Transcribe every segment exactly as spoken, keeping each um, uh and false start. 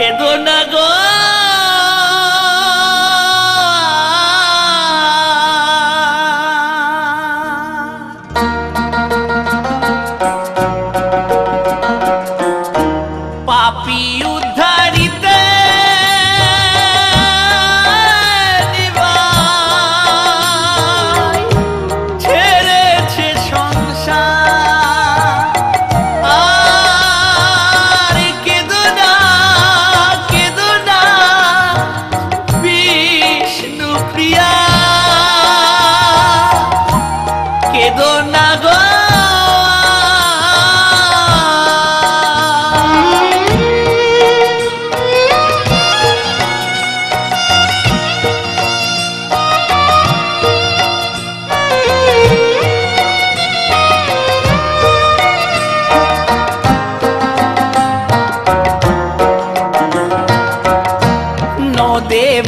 কেঁদো না গো, পাপী উদ্ধারিতে ছেড়েছে সংসার। আর কেঁদো না, কেঁদো না বিষ্ণু প্রিয়া, কেঁদো না গো।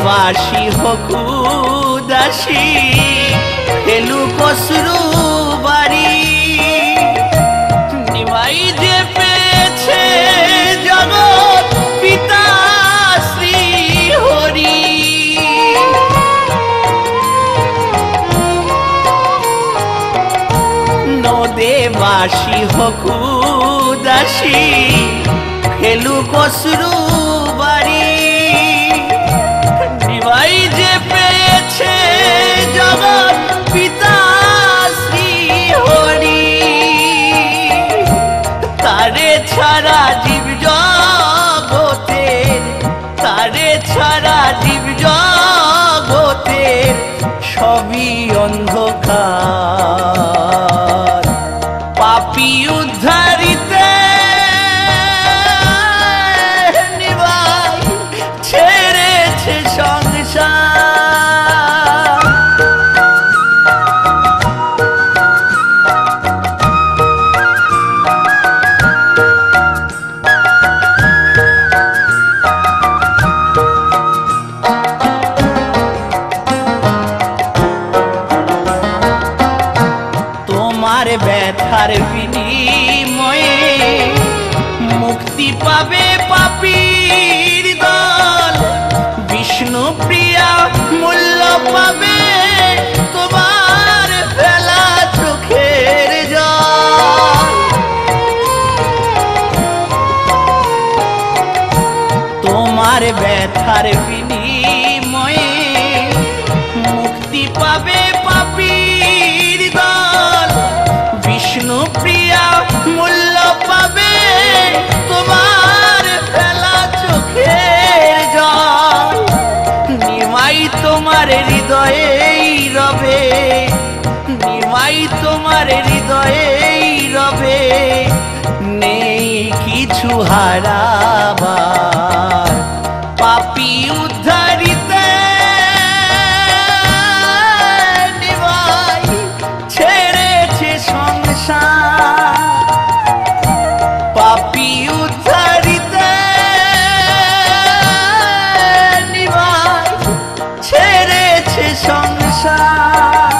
বাসি হকু দাসী হেলু কসরু বাড়ি নিমাই যে পেয়েছে জগৎ পিতা শ্রী হরি। নদে বাসি হকু দাসী হেলু কসরু বাড়ি যে পেয়েছে জগৎ পিতা শ্রী হরি। তারে ছাড়া জীব জগতে, তারে ছাড়া জীব জগতে সবই অন্ধকার। পাপী উদ্ধারিতে ব্যথার বিনিময়ে মুক্তি পাবে পাপীর দল। বিষ্ণু প্রিয়া মূল্য পাবে তোমার ফেলা চোখের জল। তোমার ব্যথার বিনিময়ে মুক্তি পাবে পাপীর দল। বিষ্ণু প্রিয়া মূল্য পাবে তোমার ফেলা চোখের জল। নিমাই তোমার হৃদয়েই রবে, নিমাই তোমার হৃদয়েই রবে, নেই কিছু হারাবার। পাপী উদ্ধারিতে নিমাই ছেড়েছে সংসার। পাপী উদ্ধারিতে নিমাই ছেড়েছে সংসার।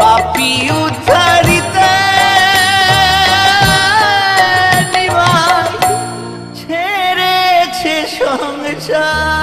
পাপী উদ্ধারিতে নিমাই ছেড়েছে সংসার।